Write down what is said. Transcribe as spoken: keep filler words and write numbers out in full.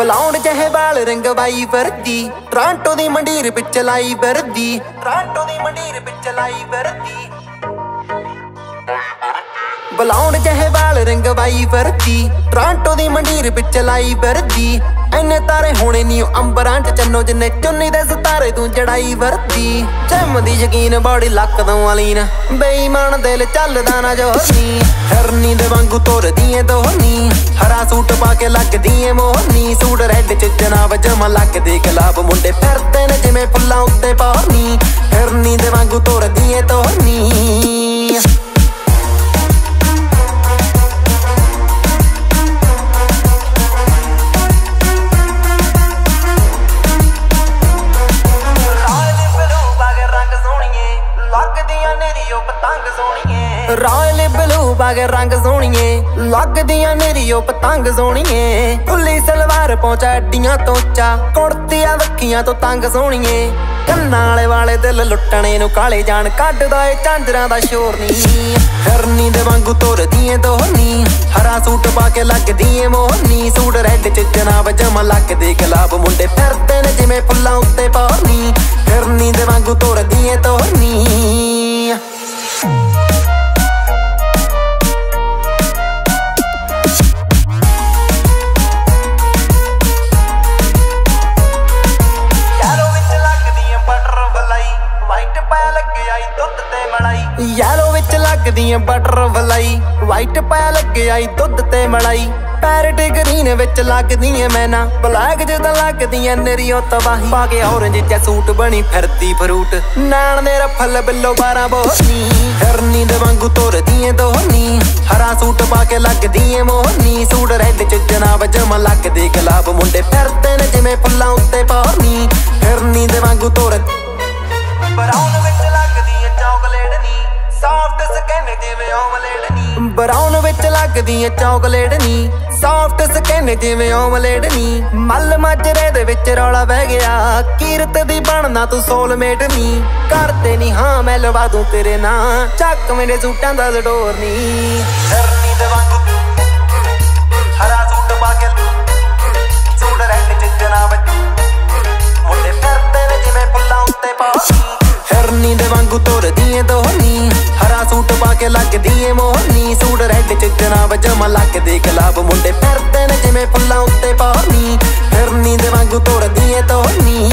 ਬਲਾਉਣ ਜਹੇ ਵਾਲ ਰੰਗਵਾਈ ਵਰਦੀ ਟਰਾਂਟੋ ਦੀ ਮੰਡੀਰ ਵਿੱਚ ਲਾਈ ਵਰਦੀ ਟਰਾਂਟੋ ਦੀ ਮੰਡੀਰ ਵਿੱਚ ਲਾਈ ਵਰਦੀ ਬਲਾਉਣ ਜਹੇ ਵਾਲ ਰੰਗਵਾਈ ਵਰਦੀ ਟਰਾਂਟੋ ਦੀ ਮੰਡੀਰ ਵਿੱਚ ਲਾਈ ਵਰਦੀ ਐਨੇ ਤਾਰੇ ਹੋਣੇ ਨੀ ਅੰਬਰਾਂ ਚ ਚੰਨੋ ਜਿੰਨੇ ਚੁੰਨੀ ਦੇ ਸਤਾਰੇ ਤੂੰ ਜੜਾਈ ਵਰਦੀ ਜੰਮਦੀ ਯਕੀਨ ਬੋੜੀ ਲੱਕ ਤੋਂ ਵਾਲੀ ਨਾ ਬੇਈਮਾਨ ਦਿਲ ਚੱਲਦਾ ਨਾ ਜੋਨੀ ਹਰਨੀ ਦੇ ਵਾਂਗੂ ਤੋਰਦੀ ਏ ਦੋਨੀ ਹਰਾ ਸੂਟ ਪਾ ਕੇ ਲੱਗਦੀ ਏ ਮੋਹਨੀ ਸੂਟ ਰੈੱਡ ਚ ਜਨਾਬ ਜਮਾ ਲੱਗਦੇ ਗਲਾਬ ਮੁੰਡੇ ਫਿਰਦੇ ਨੇ ਜਿਵੇਂ ਫੁੱਲਾਂ ਉੱਤੇ ਪਾਹਨੀ ਹਰਨੀ ਦੇ ਵਾਂਗੂ ਤੋਰਦੀ ਏ ਦੋਨੀ ਰਾਇਲ ਬਲੂ ਬਾਗੇ ਰੰਗ ਸੋਹਣੀਏ ਲੱਗਦੀਆਂ ਮੇਰੀ ਉਹ ਪਤੰਗ ਸੋਹਣੀਏ ਉੱਲੀ ਸਲਵਾਰ ਪਹੁੰਚਾ ਅੱਡੀਆਂ ਤੋਂ ਚਾ ਕੁੜਤੀਆਂ ਵੱਖੀਆਂ ਤੋਂ ਤੰਗ ਸੋਹਣੀਏ ਕੰਨਾਂ ਵਾਲੇ ਵਾਲੇ ਦਿਲ ਲੁੱਟਣੇ ਨੂੰ ਕਾਲੇ ਜਾਣ ਕੱਢਦਾ ਏ ਚਾਂਦਰਾਂ ਦਾ ਸ਼ੋਰ ਨੀ ਹਰਨੀ ਦੇ ਵਾਂਗੂ ਤੋਰਦੀ ਏ ਦੋਹਨੀ ਹਰਾ ਸੂਟ ਪਾ ਕੇ ਲੱਗਦੀ ਏ ਮੋਹਨੀ ਸੂਟ ਰੈੱਡ ਚ ਜਨਾਬ ਜਮਾ ਲੱਗਦੇ ਗਲਾਬ ਮੁੰਡੇ ਫਿਰਦੇ ਨੇ ਜਿਵੇਂ ਫੁੱਲਾਂ ਉੱਤੇ ਪਾਹਨੀ ਹਰਨੀ ਦੇ ਵਾਂਗੂ ਤੋਰਦੀ ਏ ਦੋਹਨੀ ਯੈਲੋ ਵਿੱਚ ਲੱਗਦੀ ਏ ਬਟਰ ਫਲਾਈ ਵਾਈਟ ਪੈ ਲੱਗਿਆ ਈ ਦੁੱਧ ਤੇ ਮਲਾਈ ਪੈਰਟ ਗ੍ਰੀਨ ਵਿੱਚ ਲੱਗਦੀ ਏ ਮੈਂ ਨਾ ਬਲੈਕ ਜਿੱਦਾਂ ਲੱਗਦੀ ਏ ਨੇਰੀਓ ਤਬਾਹੀ ਪਾ ਕੇ ਔਰੰਜ ਜਿਹਾ ਸੂਟ ਬਣੀ ਫਿਰਦੀ ਫਰੂਟ ਨੈਣ ਦੇ ਰਫਲ ਬਿੱਲੋ ਬਾਰਾਂ ਬੋਹਨੀ ਹਰਨੀ ਦੇ ਵਾਂਗੂ ਤੋਰਦੀ ਏ ਦੋਹਨੀ ਹਰਾ ਸੂਟ ਪਾ ਕੇ ਲੱਗਦੀ ਏ ਮੋਹਨੀ ਸੂਟ ਰੈੱਡ ਚ ਜਨਾਬ ਜਮਾ ਲੱਗਦੇ ਗਲਾਬ ਮੁੰਡੇ ਫਿਰਦੇ ਨੇ ਜਿਵੇਂ ਫੁੱਲਾਂ ਉੱਤੇ ਪਾਹਨੀ ਹਰਨੀ ਦੇ ਵਾਂਗੂ ਤੋਰਦੀ ਬਰਾਉਨ ਵਿੱਚ ਲੱਗਦੀ ਏ ਚੌਕਲੇਟ ਸਾਫਟ ਸਕਿਨ ਜਿਵੇਂ ਓਮਲੇਟ ਨੀ ਬਰਾਉਨ ਵਿੱਚ ਲੱਗਦੀ ਏ ਚੌਕਲੇਟ ਨੀ ਸਾਫਟ ਸਕਿਨ ਜਿਵੇਂ ਓਮਲੇਟ ਨੀ ਮੱਲ ਮਾਜਰੇ ਦੇ ਵਿੱਚ ਰੌਲਾ ਬਹਿ ਗਿਆ ਕੀਰਤ ਦੀ ਬਣਨਾ ਤੂੰ ਸੋਲਮੇਟ ਨੀ ਕਰਦੇ ਨੀ ਹਾਂ ਮੈਂ ਲਵਾ ਦੂੰ ਤੇਰੇ ਨਾਂ ਚੱਕ ਮੇਰੇ ਸੂਟਾਂ ਦਾ ਡੋਰ ਨੀ ਹਰਨੀ ਦੇ ਵਾਂਗੂ ਹਰਾ ਸੂਟ ਪਾ ਕੇ ਸੂਟ ਰੈੱਡ ਚ ਜਨਾਬ ਮੁੰਡੇ ਫਿਰਦੇ ਨੇ ਜਿਵੇਂ ਫੁੱਲਾਂ ਉੱਤੇ ਪਾਹਨੀ ਹਰਨੀ ਦੇ ਵਾਂਗੂ ਤੋਰਦੀ ਏ ਦੋਹਨੀ ਹਰਾ ਸੂਟ ਪਾ ਕੇ ਲੱਗਦੀ ਏ ਮੋਹਨੀ ਸੂਟ ਰੈੱਡ ਚ ਜਨਾਬ ਜਮਾ ਲੱਗਦੇ ਗਲਾਬ ਮੁੰਡੇ ਫਿਰਦੇ ਨੇ ਜਿਵੇਂ ਫੁੱਲਾਂ ਉੱਤੇ ਪਾਹਨੀ ਹਰਨੀ ਦੇ ਵਾਂਗੂ ਤੋਰਦੀ ਏ ਦੋਹਨੀ